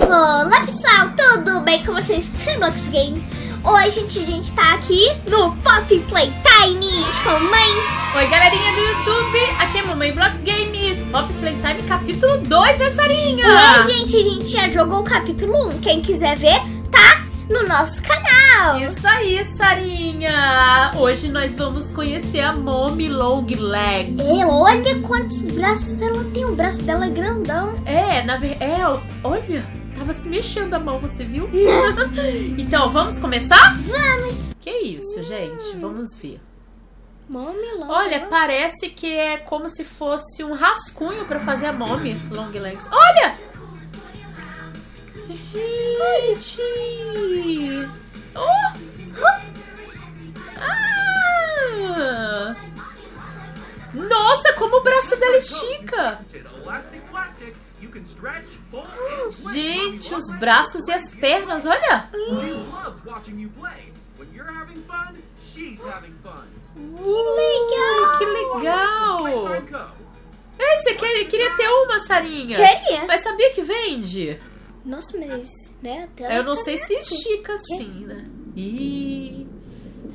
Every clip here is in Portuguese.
Olá pessoal, tudo bem com vocês? Kissy Blox Games. Hoje gente tá aqui no Poppy Playtime com a mãe. Oi galerinha do YouTube, aqui é Mamãe Blox Games, Poppy Playtime capítulo 2, né Sarinha? E aí gente, a gente já jogou o capítulo 1, quem quiser ver tá no nosso canal. Isso aí Sarinha, hoje nós vamos conhecer a Mommy Long Legs. E olha quantos braços ela tem, o braço dela é grandão. É, na verdade, olha... Tava se mexendo a mão, você viu? Então, vamos começar? Vamos! Que isso, gente? Vamos ver. Mommy Long. Olha, parece que é como se fosse um rascunho pra fazer a Mommy Long Legs. Olha! Gente! Ah! Nossa, como o braço dela estica! Gente, os braços e as pernas, olha! Que legal! Que legal! É, você queria ter uma, Sarinha? Queria! Mas sabia que vende? Nossa, mas... né? Eu não sei se estica assim, né? Ih...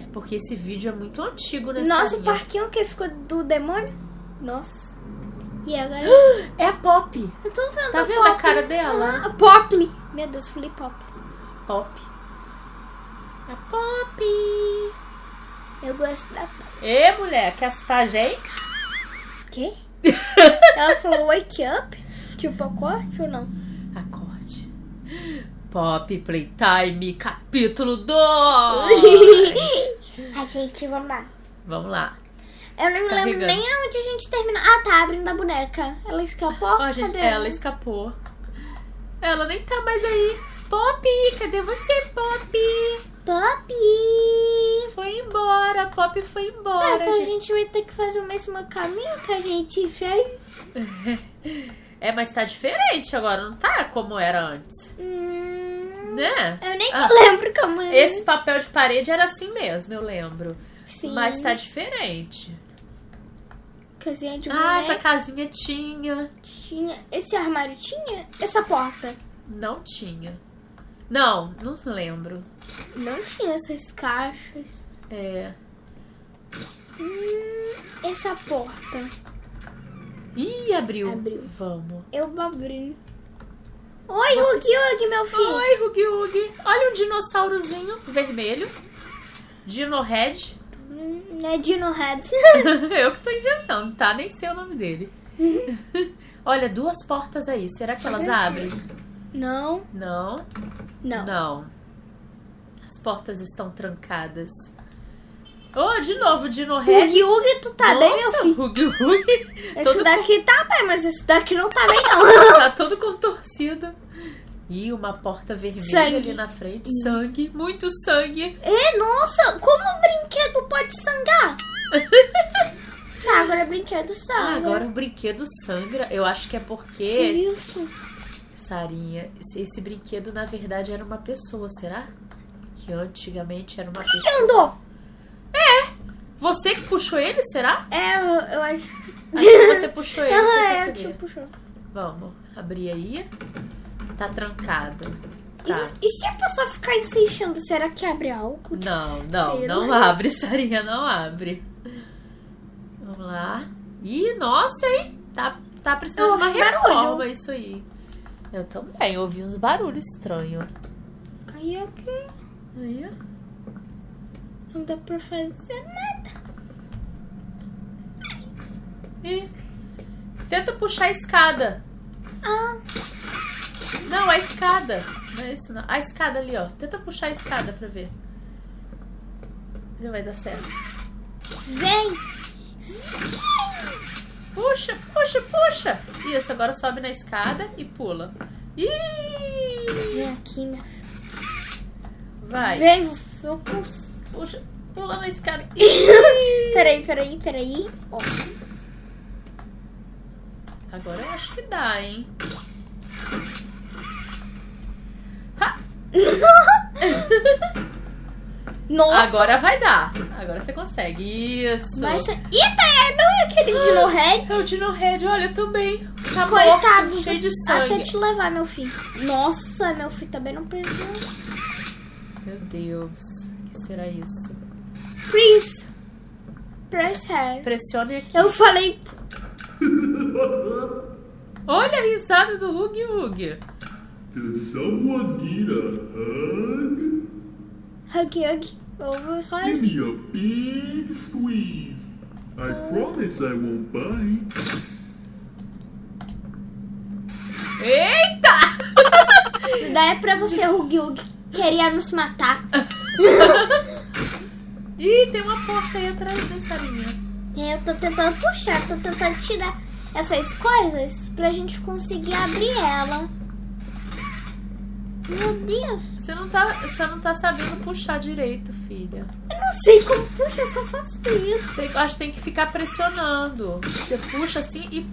É porque esse vídeo é muito antigo, né, Sarinha? Nossa, o parquinho que ficou do demônio? Nossa... E agora... É a Pop. Eu tô usando tá a vendo Pop. A cara dela? Ah, a Pop. Meu Deus, falei Pop. Pop. A Pop. Eu gosto da Pop. Ê, mulher, quer assustar a gente? Quê? Ela falou wake up? Tipo, acorde ou não? Acorde. Pop Playtime, capítulo 2. A gente, vamos lá. Vamos lá. Eu não me lembro nem onde a gente terminou. Ah, tá, abrindo a boneca. Ela escapou? Oh, gente, ela escapou. Ela nem tá mais aí. Pop, cadê você, Pop? Pop! Foi embora, Pop foi embora. Tá, então a gente vai ter que fazer o mesmo caminho que a gente fez. É, mas tá diferente agora, não tá como era antes. Né? Eu nem lembro como era. Esse papel de parede era assim mesmo, eu lembro. Sim. Mas tá diferente. Casinha de boneca. Ah, essa casinha tinha. Tinha. Esse armário tinha? Essa porta? Não tinha. Não, não lembro. Não tinha essas caixas. É. Essa porta. Ih, abriu. Abriu. Vamos. Eu abri. Oi, Huggy Wuggy, meu filho. Oi, Huggy Wuggy. Olha um dinossaurozinho vermelho. Dino Head. Não é Dino Head. Eu que tô inventando, tá? Nem sei o nome dele. Olha, duas portas aí. Será que elas abrem? Não. Não? Não. Não. As portas estão trancadas. Oh, de novo, Dino Head. Huggy Wuggy, tu tá bem, meu filho? Huggy Wuggy. Esse daqui tá bem, mas esse daqui não tá bem, não. Tá todo contorcido. Ih, uma porta vermelha ali na frente. Sangue, muito sangue. É, nossa, como o brinquedo pode sangrar? Tá, agora o brinquedo sangra. Ah, agora o brinquedo sangra. Eu acho que é porque... Que isso? Sarinha, esse brinquedo na verdade era uma pessoa, será? Que antigamente era uma pessoa. Por que ele andou? É, você que puxou ele, será? É, eu acho. Acho que você puxou ele, você puxou. Vamos, abrir aí. Tá trancado. Tá. E se a pessoa ficar insistendo, será que abre algo? Não, não, não abre, Sarinha, não abre. Vamos lá. Ih, nossa, hein? Tá precisando de uma reforma isso aí. Eu também, ouvi uns barulhos estranhos. Aí aqui. Aí, ó. Não dá pra fazer nada. Ih. Tenta puxar a escada. Ah. Não, a escada. Não é isso, não. A escada ali, ó. Tenta puxar a escada pra ver. Não vai dar certo. Vem! Puxa, puxa, puxa! Isso, agora sobe na escada e pula. Ih! Vem aqui, minha filha. Vai. Vem, eu puxo. Puxa, pula na escada. Peraí, peraí, peraí. Ó. Agora eu acho que dá, hein? Nossa. Agora vai dar. Agora você consegue. Isso. Mas... Eita, não é aquele Dino Head? É o Dino Head, olha também. tá morto, cheio de sangue. Até te levar, meu filho. Nossa, meu filho também não perdeu. Meu Deus, o que será isso? Freeze. Press hair. Pressione aqui. Eu falei... Olha a risada do Huggy Wuggy. Huggy Wuggy. Ouve só ele. Give me a big squeeze. I promise I won't bite. Eita! Isso daí é pra você, Huggy Wuggy. Queria nos matar. Ih, tem uma porta aí atrás dessa linha. Eu tô tentando puxar, tô tentando tirar essas coisas pra gente conseguir abrir ela. Meu Deus. Você não tá sabendo puxar direito, filha. Eu não sei como puxa, eu só faço isso. Eu acho que tem que ficar pressionando. Você puxa assim e...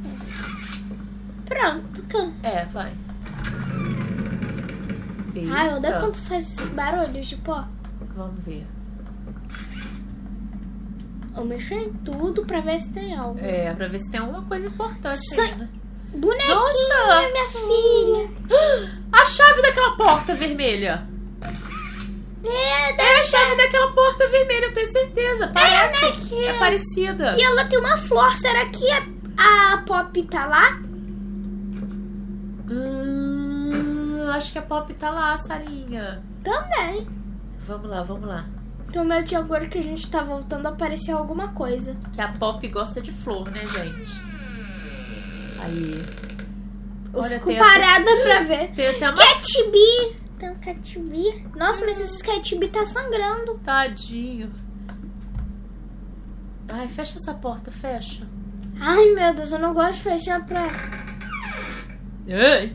Pronto. É, vai. Eita. Ai, eu odeio quando faz esses barulhos de pó. Vamos ver. Eu mexo em tudo pra ver se tem algo. É, pra ver se tem alguma coisa importante aí, né? Bonequinha, nossa, minha filha. A chave daquela porta vermelha. É a chave daquela porta vermelha, eu tenho certeza. Parece. É parecida. E ela tem uma flor. Será que a Poppy tá lá? Acho que a Poppy tá lá, Sarinha. Também. Vamos lá, vamos lá. Então, meu tio, agora que a gente tá voltando, apareceu alguma coisa. Que a Poppy gosta de flor, né, gente? Aí. Eu olha, fico parada a... pra ver. Tem até uma... Catibi! Tem um catibi. Nossa, mas esse catibi tá sangrando. Tadinho. Ai, fecha essa porta, fecha. Ai, meu Deus, eu não gosto de fechar pra... Ai.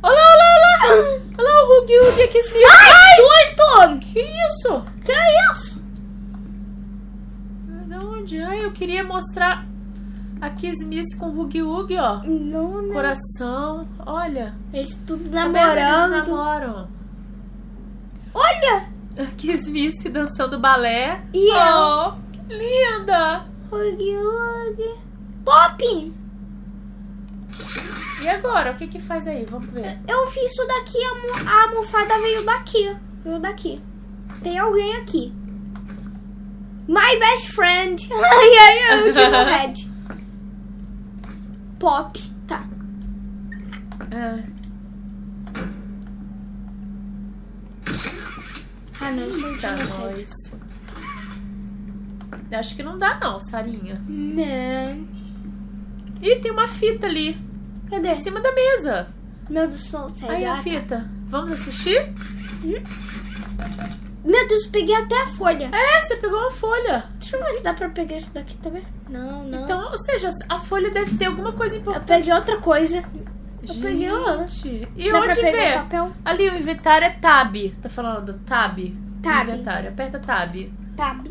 Olha lá, olha lá, olha lá. Olha lá o Huggy Wuggy aqui. Ai, susto! Que isso? Que é isso? De onde? Ai, eu queria mostrar... A Kissy Missy com o Huggy Wuggy, ó. Não, né? Coração, olha. Eles tudo namorando. Eles namoram. Olha! A Kissy Missy dançando balé. E oh, que linda! Huggy Wuggy. Poppy! E agora? O que que faz aí? Vamos ver. Eu fiz isso daqui, a almofada veio daqui. Veio daqui. Tem alguém aqui. My best friend. Ai, ai, eu digo red. Pop, tá. É. Ah, não, eita, nós. Acho que não dá não, Sarinha. Não. Ih, tem uma fita ali. Cadê? Em cima da mesa. Meu Deus, não sei. Aí a fita. Tá. Vamos assistir? Meu Deus, peguei até a folha. É, você pegou uma folha. Deixa eu ver se dá pra pegar isso daqui também. Não, não. Então, ou seja, a folha deve ter alguma coisa importante. Eu peguei outra coisa. Eu gente, peguei outra. E dá onde vê? Papel? Ali o inventário é tab. Tá falando tab? Tab. Inventário. Aperta tab. Tab.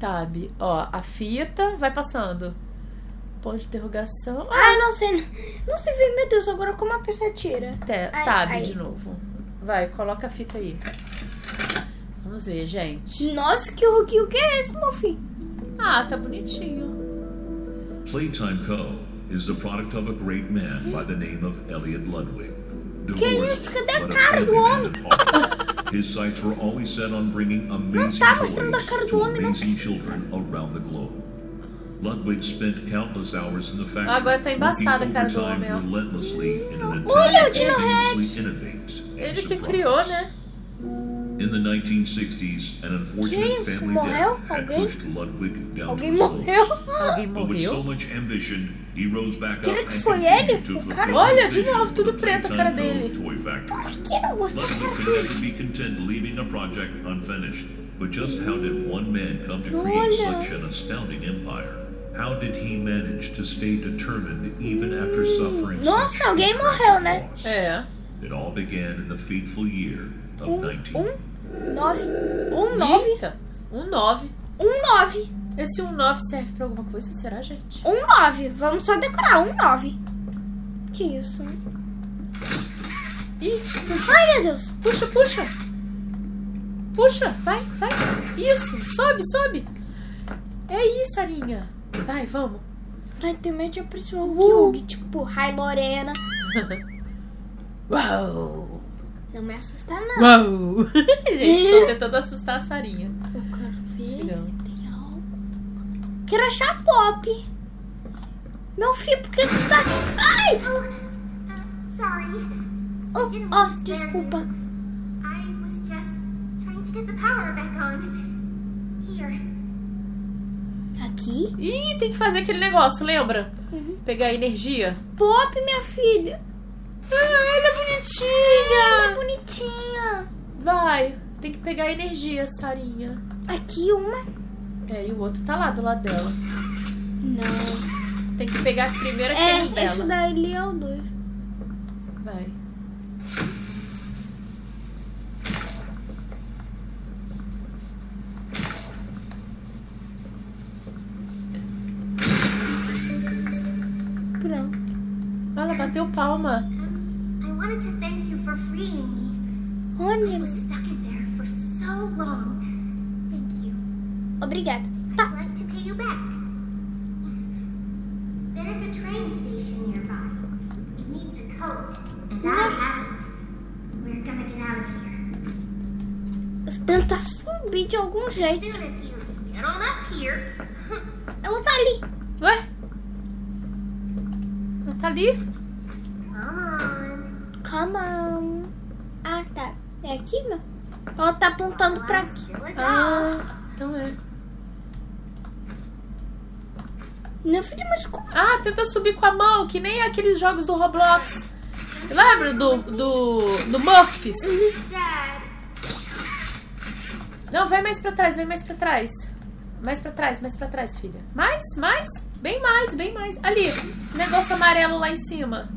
Tab. Ó, a fita vai passando. Ponto de interrogação. Ah, não sei. Não se vê, meu Deus, agora como a pessoa tira? Tab ai, de ai. Novo. Vai, coloca a fita aí. Vamos ver, gente. Nossa, que é esse, meu filho? Ah, tá bonitinho. Playtime Co. is the product of a great man by the name of Elliot Ludwig. Que isso? Cadê a cara do homem? His sights were always set on bringing amazing toys to amazing children around the globe. Ludwig spent countless hours in the factory. Agora tá embaçada a cara do homem, ó. Olha o Dino Red! Ele que criou, né? In the 1960s, an unfortunate family death had pushed Ludwig down to the floor. But with so much ambition, he rose back up and continued to fulfill his vision of the Playtime Co. toy factory. Ludwig could never be content leaving a project unfinished. But just how did one man come to create such an astounding empire? How did he manage to stay determined even after suffering such a traumatic loss? It all began in the fateful year. 19. Esse 19 serve pra alguma coisa, será, gente? 19. Vamos só decorar. 19. Que isso? Ih, puxa. Ai, meu Deus. Puxa, puxa. Puxa, vai, vai. Isso, sobe, sobe. É isso, Sarinha. Vai, vamos. Ai, também tinha pressionado o Huggy, tipo, Rai Lorena. Uau! Não me assustar, não. Uau! Gente, tô tentando assustar a Sarinha. Eu quero ver se tem algo. Quero achar a Poppy. Meu filho, por que tu tá... Ai! Oh, sorry. Oh, desculpa. I was just trying to get the power back on. Here. Aqui? Ih, tem que fazer aquele negócio, lembra? Uhum. Pegar energia. Poppy, minha filha. Ah, ela é bonitinha. Ela é bonitinha. Vai, tem que pegar energia, Sarinha. Aqui uma. É, e o outro tá lá do lado dela. Não. Tem que pegar primeiro aquele dela. É, esse daí ali é o 2. Vai. Ela bateu palma. I wanted to thank you for freeing me. Olha. I was stuck in there for so long. Thank you. Obrigada. I'd like to pay you back. There's a train station nearby. It needs a code, and I have it. We're gonna get out of here. Tentar subir de algum jeito. As soon as you get on up here. Ela tá ali. Ué? Ela tá ali? Come on. Ah, tá. É aqui, meu? Ela tá apontando pra aqui. Ah, então é. Não, filho, mas como? Ah, tenta subir com a mão, que nem aqueles jogos do Roblox. Lembra do Murphys? Não, vai mais pra trás, vai mais pra trás. Mais pra trás, mais pra trás, filha. Mais, mais. Bem mais, bem mais. Ali, negócio amarelo lá em cima.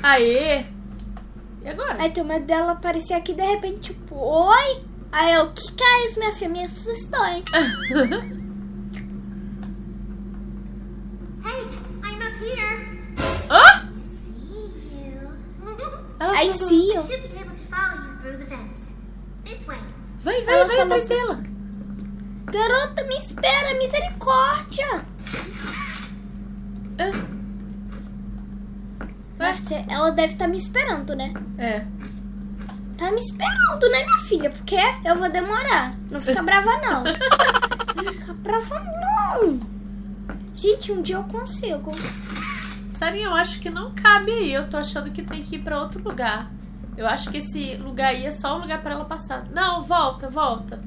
Aê! E agora? Aí tem uma dela aparecer aqui de repente, tipo, oi! Aí eu, que é isso, minha filha? Me assustou, hein? Hey, I'm up here! Hã? I see you. I see you. I should be able to follow you through the fence. This way. Vai, vai, vai atrás dela. Garota, me espera, misericórdia! Ela deve estar me esperando, né? É. Tá me esperando, né, minha filha? Porque eu vou demorar. Não fica brava, não. Não fica brava, não. Gente, um dia eu consigo. Sarinha, eu acho que não cabe aí. Eu tô achando que tem que ir pra outro lugar. Eu acho que esse lugar aí é só um lugar pra ela passar. Não, volta, volta.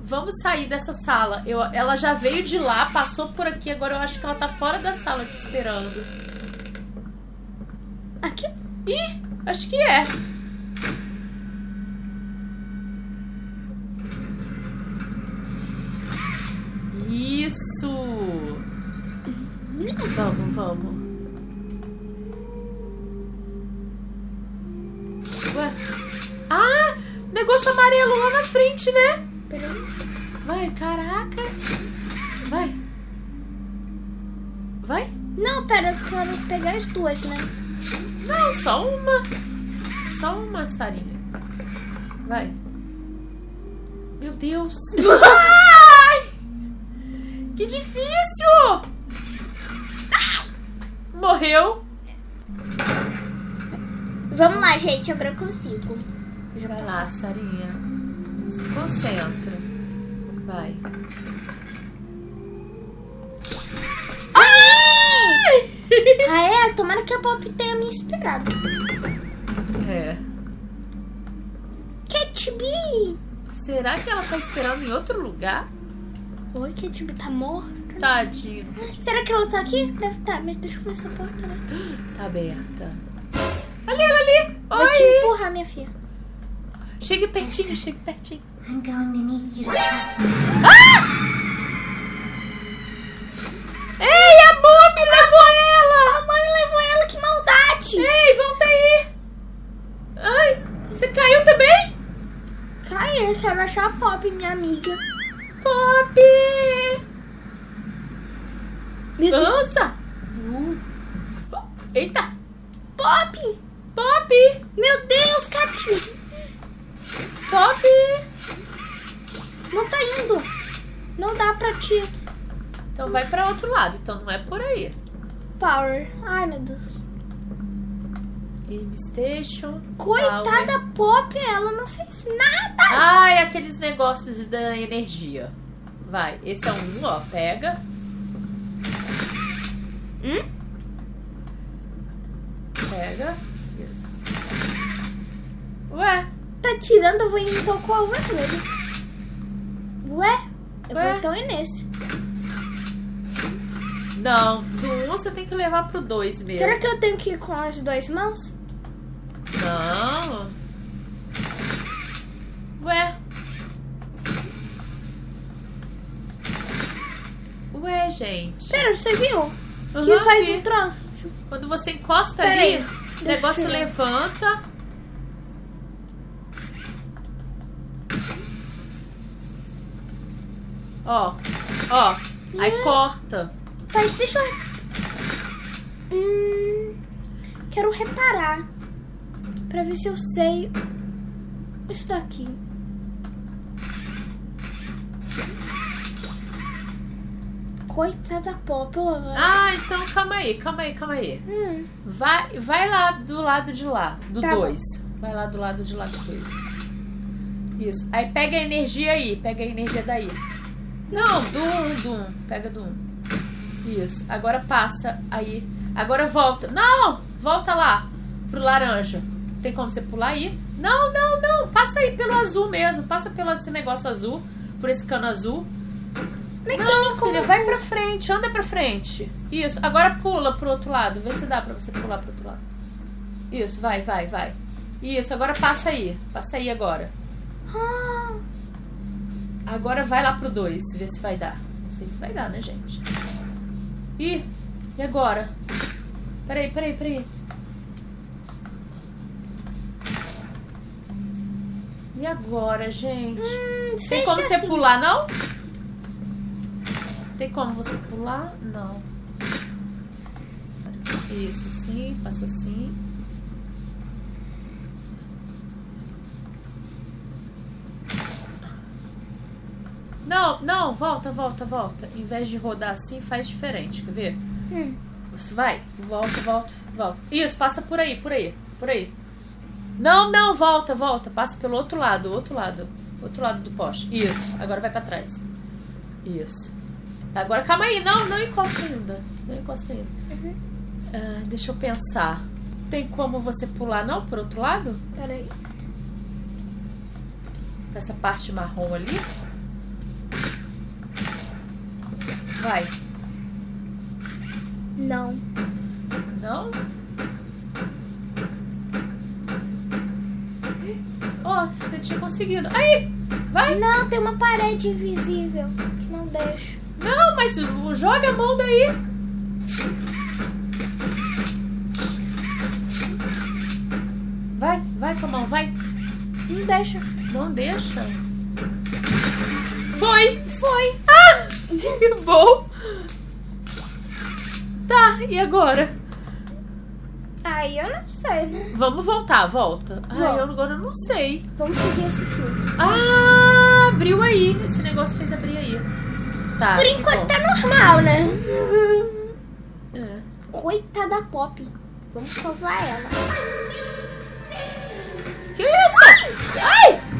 Vamos sair dessa sala. Ela já veio de lá, passou por aqui. Agora eu acho que ela tá fora da sala te esperando. Aqui? Ih, acho que é. Isso. Vamos, vamos. Ué. Ah, negócio amarelo lá na frente, né? Vai, caraca. Vai. Vai? Não, pera, eu quero pegar as duas, né? Não, só uma. Só uma, Sarinha. Vai. Meu Deus. Ai! Que difícil! Morreu. Vamos lá, gente. Agora eu consigo. Vai lá, Sarinha. Se concentra. Vai. Ah, é? Tomara que a Poppy tenha me esperado. É. Catby! Será que ela tá esperando em outro lugar? Oi, Catby, tá morta? Tadinho. Será que ela tá aqui? Deve estar, mas deixa eu ver essa porta, né? Tá aberta. Ali, ela ali! Oi! Vou te empurrar, minha filha. Chega pertinho, chega pertinho. I'm going to need you to trust me. Ah! Ei, volta aí! Ai, você caiu também? Caiu, eu quero achar a Poppy, minha amiga. Poppy! Meu Deus! Nossa! Eita! Poppy! Poppy! Meu Deus, Cati! Poppy! Não tá indo! Não dá pra ti. Então vai pra outro lado. Então não é por aí. Power. Ai, meu Deus. Game Station. Coitada Power. Poppy, ela não fez nada. Ai, aqueles negócios da energia. Vai. Esse é um, ó. Pega. Pega. Isso. Ué. Tá tirando, eu vou então com a outra dele. Ué. Eu vou então ir nesse. Não, do 1 você tem que levar pro 2 mesmo. Será que eu tenho que ir com as duas mãos? Não. Ué. Ué, gente. Pera, você viu? Uhum, que faz um troço. Quando você encosta ali, o negócio levanta. Ó, ó, aí corta. Mas deixa eu... quero reparar. Pra ver se eu sei isso daqui. Coitada Poppy. Ah, então calma aí, calma aí, calma aí. Vai lá do lado de lá, do 2. Vai lá do lado de lá do 2. Isso, aí pega a energia aí, pega a energia daí. Não, do um. Pega do 1. Isso. Agora passa aí. Agora volta. Não! Volta lá. Pro laranja. Tem como você pular aí? Não, não, não. Passa aí pelo azul mesmo. Passa pelo esse negócio azul. Por esse cano azul. Não, filha. Vai pra frente. Anda pra frente. Isso. Agora pula pro outro lado. Vê se dá pra você pular pro outro lado. Isso. Vai, vai, vai. Isso. Agora passa aí. Passa aí agora. Agora vai lá pro 2, ver se vai dar. Não sei se vai dar, né, gente? Ih, e agora? Peraí, peraí, peraí. E agora, gente? Tem como você pular, não? Tem como você pular? Não. Isso, assim, passa assim. Não, não, volta, volta, volta. Em vez de rodar assim, faz diferente, quer ver? Vai, volta, volta, volta. Isso, passa por aí, por aí, por aí. Não, não, volta, volta. Passa pelo outro lado, outro lado. Outro lado do poste. Isso, agora vai pra trás. Isso. Agora, calma aí, não, não encosta ainda. Não encosta ainda. Deixa eu pensar. Tem como você pular, não, por outro lado? Pera aí. Pra essa parte marrom ali. Vai. Não. Não? Ó, você tinha conseguido. Aí! Vai! Não, tem uma parede invisível que não deixa. Não, mas joga a mão daí. Vai, vai com a mão, vai. Não deixa. Não deixa? Foi! Foi! Ah! Que bom. Tá, e agora? Aí eu não sei, né? Vamos voltar, volta. Ai, eu agora não sei. Vamos seguir esse fio. Ah, abriu aí. Esse negócio fez abrir aí. Tá. Por enquanto tá normal, né? Coitada Poppy. Vamos salvar ela. Que isso? Ai! Ai!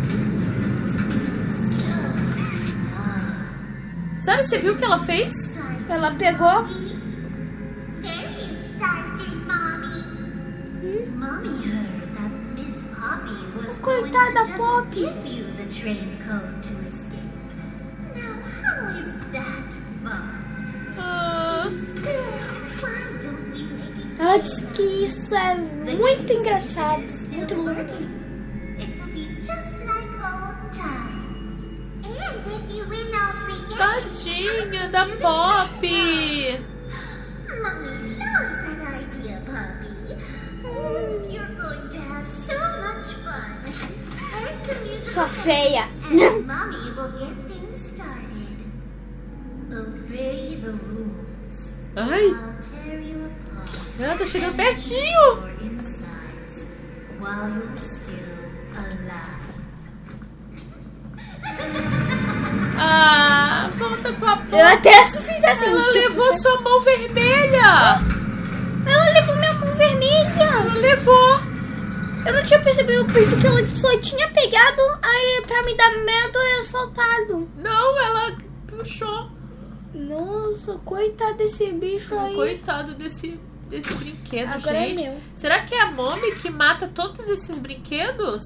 Sabe, você viu o que ela fez? Ela pegou. Coitada Poppy. Ela disse que isso é muito engraçado. Muito louco. Tadinho da Poppy. Mommy loves that idea, Poppy. You're going to have so much fun. Sua feia. And Mommy will get things started. Obey the rules. Ai. I'll tear you apart. Ela tá chegando pertinho. While you're still alive. Ah, certa com a mão. Eu até fiz assim. Ela tipo levou certo. Sua mão vermelha. Ela levou minha mão vermelha. Ela levou. Eu não tinha percebido. Eu pensei que ela só tinha pegado. Aí pra me dar medo era soltado. Não, ela puxou. Nossa, coitado desse bicho aí. Coitado desse brinquedo, agora gente. É meu. Será que é a Mommy que mata todos esses brinquedos?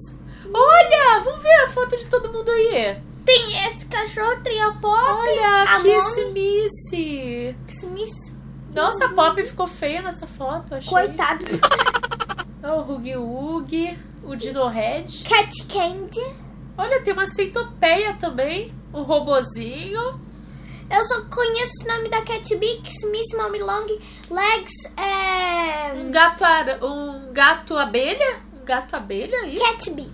Olha, vamos ver a foto de todo mundo aí. Tem esse cachorro, tem a Poppy. Olha, a Kissy Missy. Kissy Missy. Nossa, a Poppy ficou feia nessa foto, achei. Coitado. Olha o Huggy Wuggy, o Dino Head. Cat Candy. Olha, tem uma centopeia também. O robozinho. Eu só conheço o nome da Cat Bix, Miss Mommy Long Legs, é... Um gato abelha? Um gato abelha aí? Cat Bee.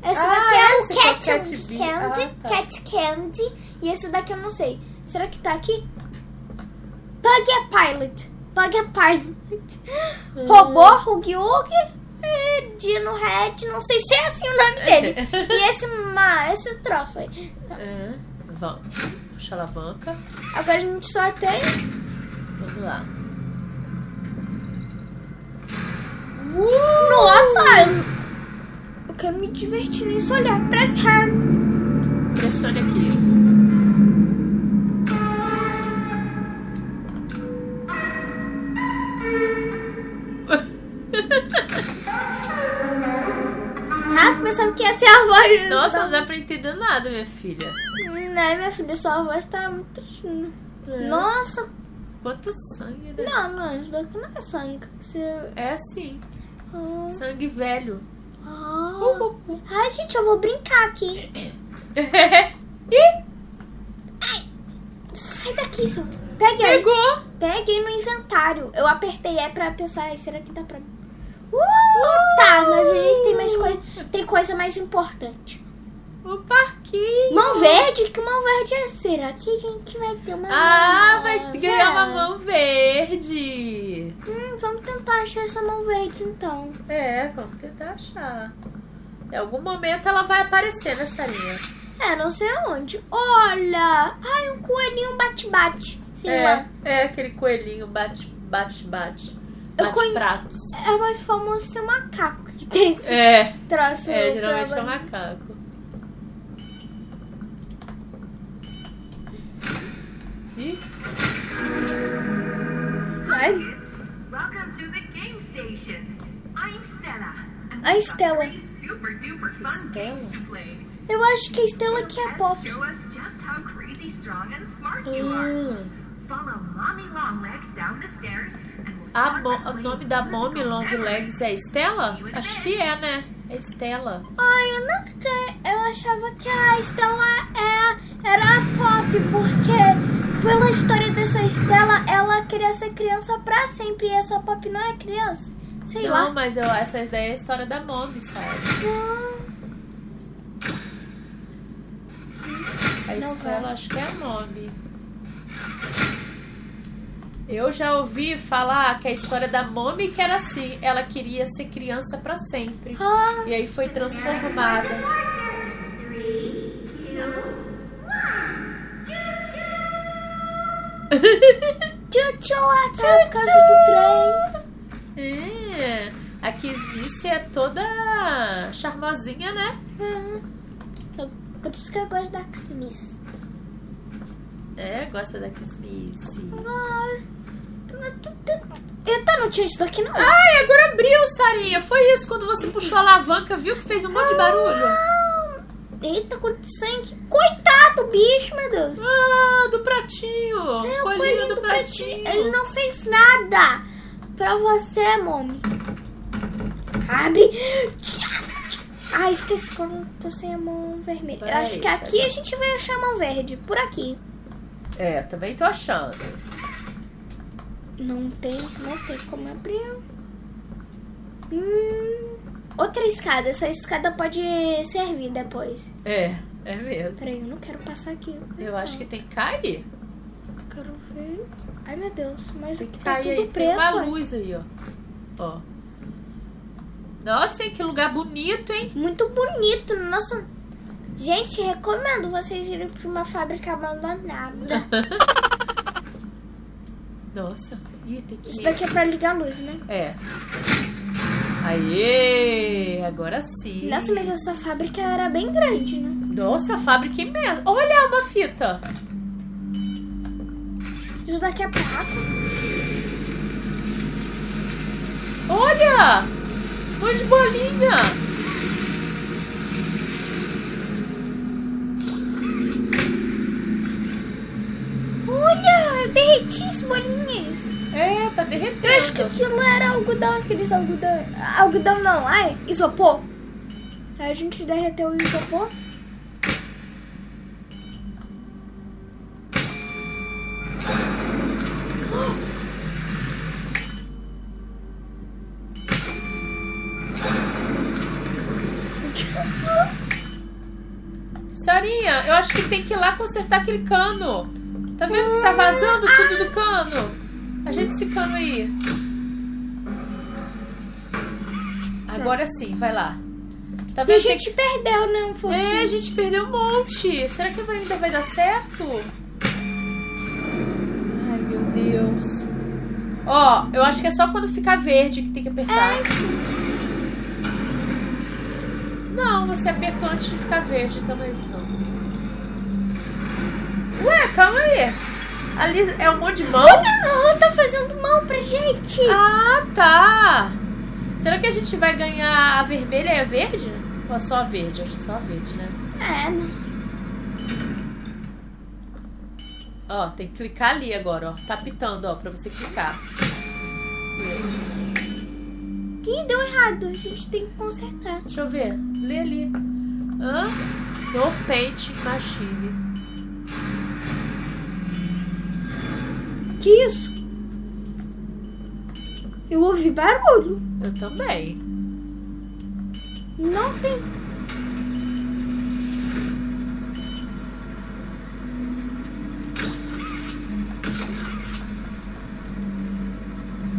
Essa daqui é o Cat Candy. Ah, tá. Cat Candy. E esse daqui eu não sei. Será que tá aqui? Pug a Pilot. Robô, Huggy Wuggy, Dino Head, não sei se é assim o nome dele. E esse troço aí. Vamos. Puxa a alavanca. Agora a gente só tem... Vamos lá. Nossa! Eu quero me divertir nisso. Olha, pressione aqui. Ah, pensava que ia ser a voz. Nossa, não dá pra entender nada, minha filha. Não, minha filha, sua voz tá muito... Nossa! Quanto sangue, né? Não, isso daqui não é sangue. É assim. Sangue velho. Ai, gente, eu vou brincar aqui. Ai, sai daqui, só. Peguei. Pegou. Peguei no inventário. Eu apertei E pra pensar, ai, será que dá pra... Tá, mas a gente tem mais coisa. Tem coisa mais importante. O parquinho. Mão verde? Que mão verde é? Será que a gente vai ter uma mão verde? Vai ganhar uma mão verde. Vamos tentar achar essa mão verde, então. Vamos tentar achar. Em algum momento ela vai aparecer nessa linha. Não sei onde. Olha! Ai, um coelhinho bate-bate. Aquele coelhinho bate-bate. Bate-pratos. É mais famoso ser macaco que tem esse troço. Geralmente é um macaco. Hi kids, welcome to the game station. I'm Stella. A Stella. Super duper fun games to play. Eu acho que a Stella que é Pop. Show us just how crazy strong and smart you are. Follow Mommy Long Legs down the stairs and we'll start. O nome da Mommy Long Legs é Stella? Acho que é, né? É Stella. Ai, eu não sei. Eu achava que a Stella era a Pop, porque pela história dessa Stella, ela queria ser criança pra sempre. E essa Pop não é criança. Sei lá. Não, mas essa daí é a história da Mommy, sabe? A Stella, acho que é a Mommy. Eu já ouvi falar que a história da Mommy que era assim. Ela queria ser criança pra sempre. E aí foi transformada. Tchutchu, é por causa do trem. A Kissy é toda charmosinha, né? Por isso que eu gosto da Kissy Missy. Gosta da Kissy Missy. Eu não tinha isso daqui, não. Ai, agora abriu, Sarinha. Foi isso, quando você puxou a alavanca, viu que fez um monte de barulho? Eita, quanto sangue. Coitado do bicho, meu Deus. Do pratinho. Coelhinho do pratinho. Ele não fez nada. Pra você, Mommy. Abre. Ah, esqueci que eu tô sem a mão vermelha. Eu acho que aqui a gente vai achar a mão verde. Por aqui. Também tô achando. Não tem como abrir. Outra escada. Essa escada pode servir depois. É mesmo. Peraí, eu não quero passar aqui. Eu acho que tem que cair. Quero ver. Ai, meu Deus. Mas tem que tá tudo preto. Tem uma luz aí, ó. Nossa, que lugar bonito, hein? Muito bonito. Nossa. Gente, recomendo vocês irem para uma fábrica abandonada. Nossa. Ih, tem que... Isso daqui é para ligar a luz, né? É. Aê, agora sim. Nossa, mas essa fábrica era bem grande, né? Nossa, a fábrica é imensa. Olha, uma fita. Isso daqui é papo. Olha! Um monte de bolinha. Olha, eu derreti as bolinhas. É, tá derretendo. Eu acho que aquilo era algodão, aqueles algodão. Algodão não, ai, isopor. Aí a gente derreteu o isopor. Sarinha, eu acho que tem que ir lá consertar aquele cano. Tá vendo que tá vazando tudo do cano? Ajeita esse cano aí. Agora sim, vai lá. Tá vendo? E a gente tem... perdeu, né? Um pouquinho. É, a gente perdeu um monte. Será que ainda vai dar certo? Ai, meu Deus. Ó, eu acho que é só quando ficar verde que tem que apertar. Não, você apertou antes de ficar verde também, senão. Ué, calma aí. Ali é um monte de mão? Ela tá fazendo mão pra gente. Ah, tá. Será que a gente vai ganhar a vermelha e a verde? Ou só a verde? Acho que só a verde, né? É, né? Ó, tem que clicar ali agora, ó. Tá pitando, ó, pra você clicar. Ih, deu errado. A gente tem que consertar. Deixa eu ver. Lê ali. Hã? No Paint Machine. Que isso? Eu ouvi barulho. Eu também. Não tem.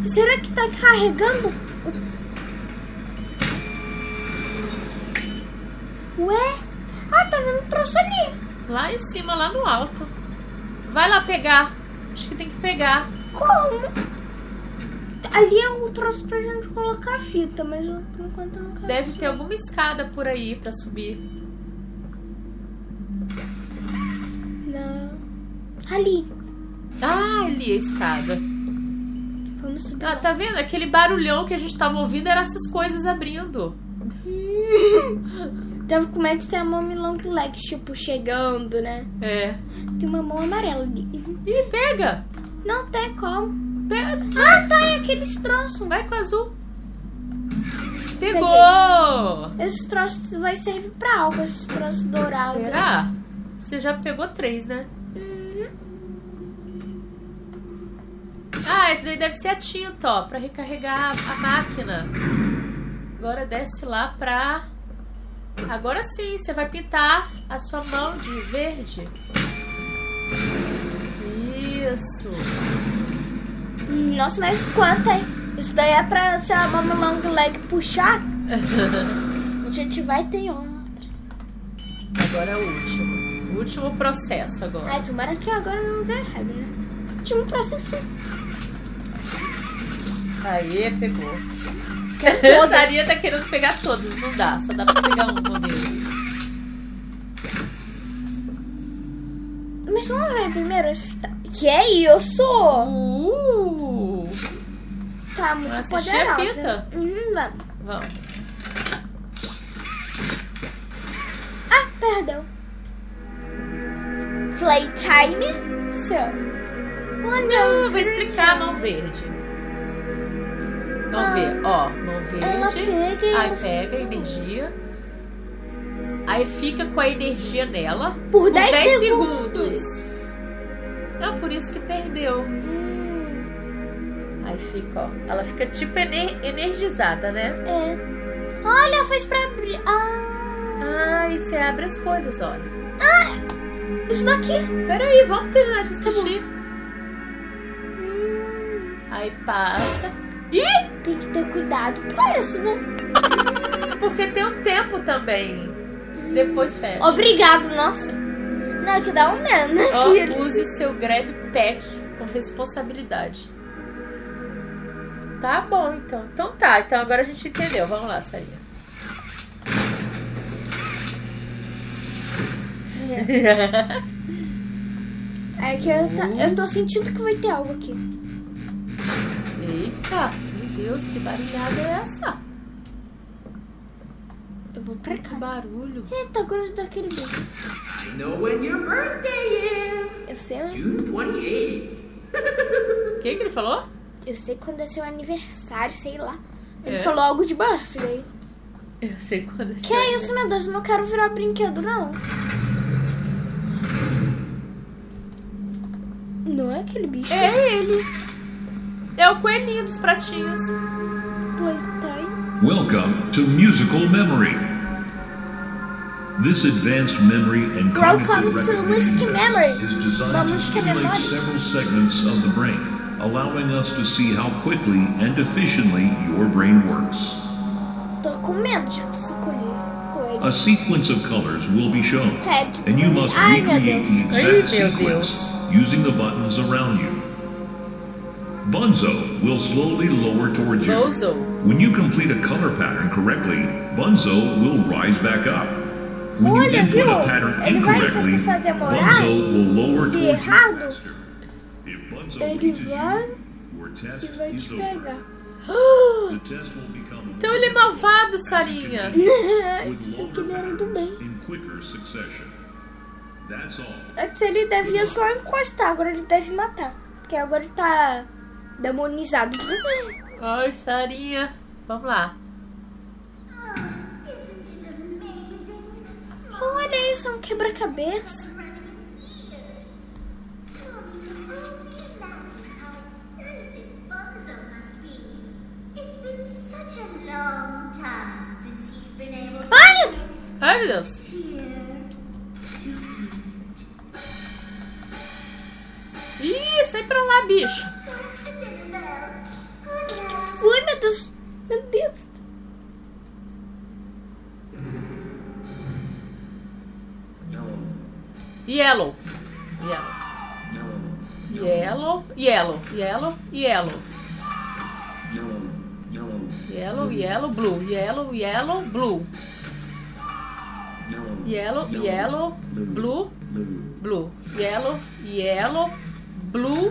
Será que tá carregando? Ué? Ah, tá vendo um troço ali. Lá em cima, lá no alto. Vai lá pegar. Acho que tem que pegar. Como? Ali é um troço pra gente colocar a fita, mas eu, por enquanto eu não quero. Deve ter alguma escada por aí pra subir. Não. Ali. Ah, ali é a escada. Vamos subir. Ah, tá vendo? Aquele barulhão que a gente tava ouvindo era essas coisas abrindo. Tava com medo de ter a Mommy Long Legs, tipo, chegando, né? É. Tem uma mão amarela ali. Ih, pega! Não tem como. Pega. Ah, tá, é aqueles troços. Vai com azul. Pegou! Peguei. Esses troços vai servir pra algo, esses troços dourados. Será? Você já pegou 3, né? Ah, esse daí deve ser a tinta, ó, pra recarregar a máquina. Agora desce lá pra... Agora sim, você vai pintar a sua mão de verde. Isso. Nossa, mas quanto, hein? Isso daí é pra, se a Mommy Long Leg puxar. A gente vai ter outras. Agora é o último. O último processo agora. Ai, tomara que agora não dê errado, né? Último processo. Aí, pegou. A Sarinha tá querendo pegar todas, não dá. Só dá pra pegar uma mesmo. Mas não vai primeiro essa fita. Que é isso? Tá muito poderosa. Assistir a fita? Vamos. Vamos. Ah, perdão. Playtime. Olha, vou explicar a mão verde. Vamos ver, ó. Mão verde. Pega, aí pega a energia. Aí fica com a energia nela por 10 segundos. Não, por isso que perdeu. Aí fica, ó. Ela fica tipo energizada, né? É. Olha, faz pra abrir. Ah, e você abre as coisas, olha. Ah, isso daqui. Peraí, vamos terminar de assistir. Tá aí passa. Ih! Tem que ter cuidado pra isso, né? Porque tem um tempo também. Depois fecha. Obrigado, nossa. Não, que dá um menos. Oh, use seu grab pack com responsabilidade. Tá bom, então. Então tá, então agora a gente entendeu. Vamos lá, Sarinha. É que eu tô sentindo que vai ter algo aqui. Eita, meu Deus, que barulhada é essa? Eu vou pra cá. Que barulho. Eita, agora eu tô aquele bicho. I know when your birthday is. Eu sei onde. June 28. O que que ele falou? Eu sei quando é seu aniversário, sei lá. Ele falou algo de birthday. Eu sei quando é seu aniversário. Que é isso, meu Deus, eu não quero virar brinquedo, não. Não é aquele bicho. É ele. É o coelhinho dos pratinhos. Playtime. Welcome to musical memory. This advanced memory and cognitive recognition is designed to stimulate several segments of the brain, allowing us to see how quickly and efficiently your brain works. Tô com medo de escolher. A sequence of colors will be shown, and you must recreate the exact sequence using the buttons around you. Bunzo will slowly lower towards you. When you complete a color pattern correctly, Bunzo will rise back up. When you input a pattern incorrectly, Bunzo will lower towards you faster. If Bunzo reaches you, your test is over. The test will become. Então ele é malvado, Sarinha. Eu pensei que ele era do bem. Antes ele devia só encostar, agora ele deve matar. Porque agora ele tá demonizado. Ai, Sarinha. Vamos lá. Olha isso, é um quebra-cabeça. Ai, meu Deus. Ih, sai pra lá, bicho. Que foi, meu Deus? Meu Deus. Yellow. Yellow. Yellow. Blue. Blue. Blue. Blue. Blue. Blue.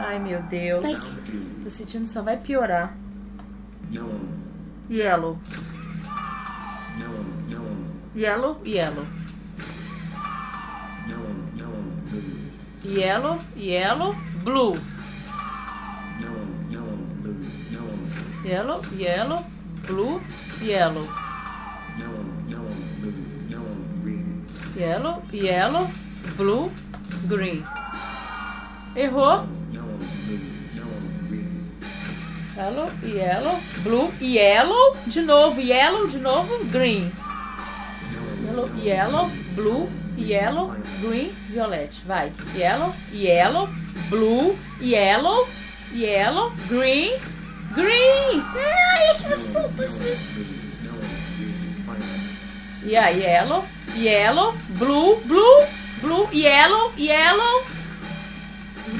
Ai, meu Deus. Tô sentindo que só vai piorar. Yellow. Blue. Blue. Blue, green. Errou. Blue, de novo, green. Blue, green, violete. Vai. Blue, green, green. Ai, é que você faltou isso mesmo. E aí, blue,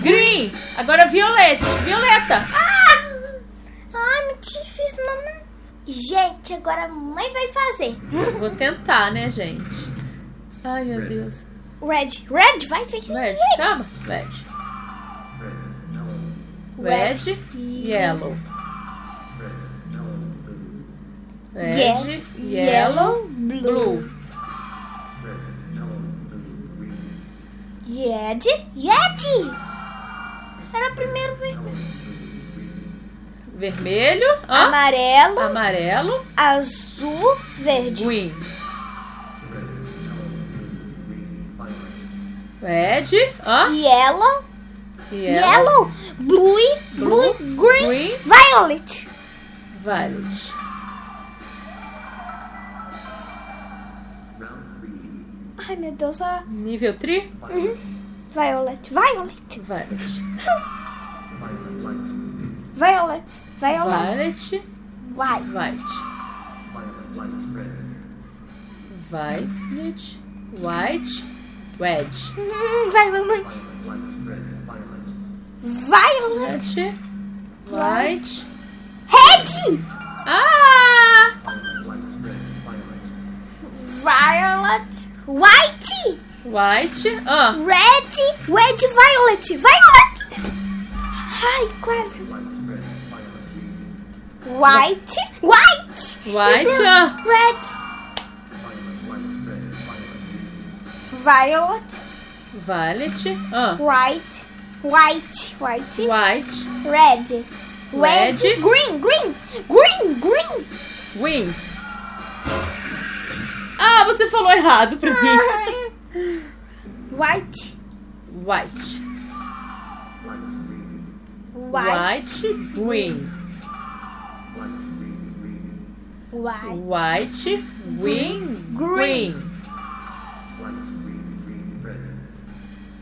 green. Agora violeta, Ah! Ai, muito difícil, mamãe. Gente, agora a mãe vai fazer. Vou tentar, né, gente? Ai, meu Deus. Red, vai fazer. Calma. Yellow. Blue. Yeti. Era primeiro vermelho. Vermelho, amarelo, azul, verde. Green. Red, yellow, blue, green, violet. Ai, Ai, meu Deus, a... Nível 3? Uhum. Violet, Violet. Violet. Violet, Violet. Vai. Violet. Violet. White. Red. Vai, mamãe. Violet. White. Red. Ah! Violet. White. White. Ah. Red. Red. Violet. Violet. Ai, quase. White. White. White. Red. Violet. Violet. White. White. White. White. Red. Red. Green. Green. Green. Green. Green. Ah, você falou errado pra mim. White. White. White. Green. White. Green. Green. White. Green. Green.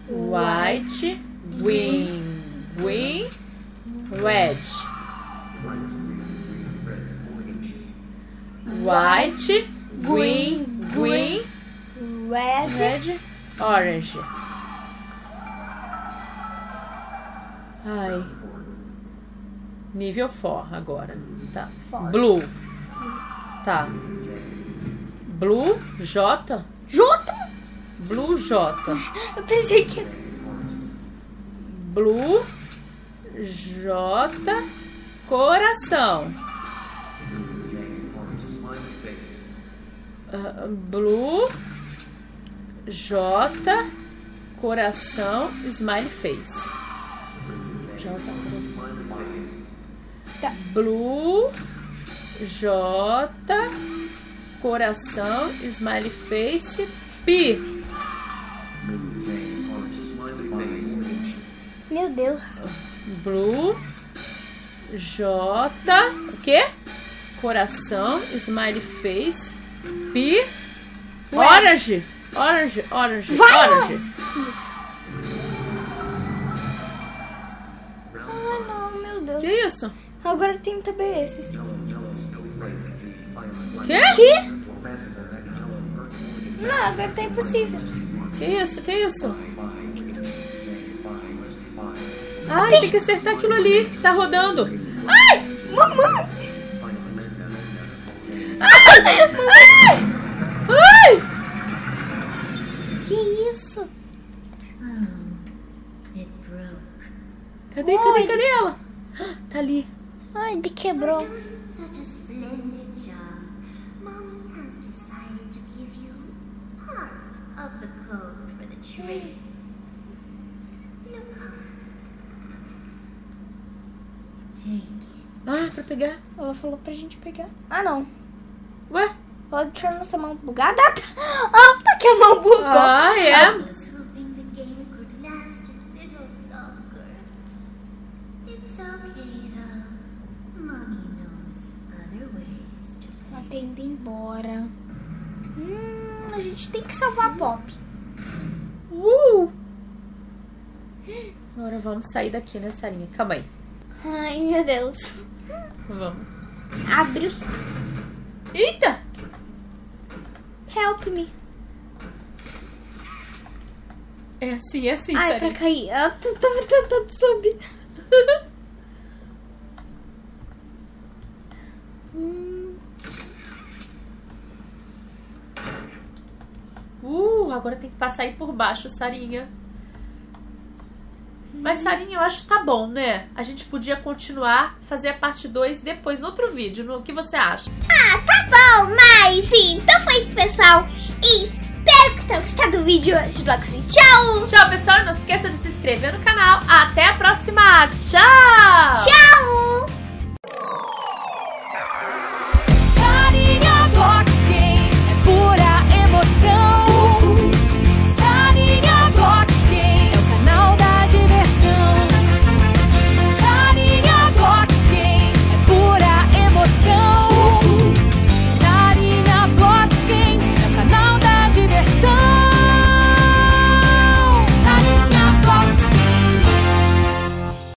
Red. White. Green, green, red, red, orange. Ai. Nível 4 agora. Tá. Four. Blue. Tá. Blue, J. J? Blue, J. Eu pensei que... Blue, J, coração. Blue, J, coração, smiley face. J, coração. Blue, J, coração, smiley face, pi. Meu Deus. Blue, J, o quê? Coração, smiley face, pi, orange, orange, orange, vai, orange. Ah, não, meu Deus. Que isso? Agora tem também esses. Que? Que? Não, agora tá impossível. Que isso, que isso? Ai, tem que acertar aquilo ali, que tá rodando. Ai, mamãe. Ai! Ai! Que isso? Cadê, oi, cadê, cadê ela? Tá ali. Ai, ele quebrou. Ah, pra pegar? Ela falou pra gente pegar. Ah, não. Ué? Ela deixou nossa mão bugada. Ah, tá que a mão bugou. Ah, é? Yeah. Ela tem ido embora. A gente tem que salvar a Poppy. Agora vamos sair daqui, né, Sarinha? Calma aí. Ai, meu Deus. Vamos. Abre os... Eita! Help me. É assim, ai, Sarinha. Ai, pra cair. Eu tava tentando subir. Agora tem que passar aí por baixo, Sarinha. Mas, Sarinha, eu acho que tá bom, né? A gente podia continuar, fazer a parte 2 depois, no outro vídeo. No que você acha? Ah, tá bom, mas então foi isso, pessoal. E espero que tenham gostado do vídeo de Blox. Tchau! Tchau, pessoal. Não se esqueça de se inscrever no canal. Até a próxima. Tchau! Tchau!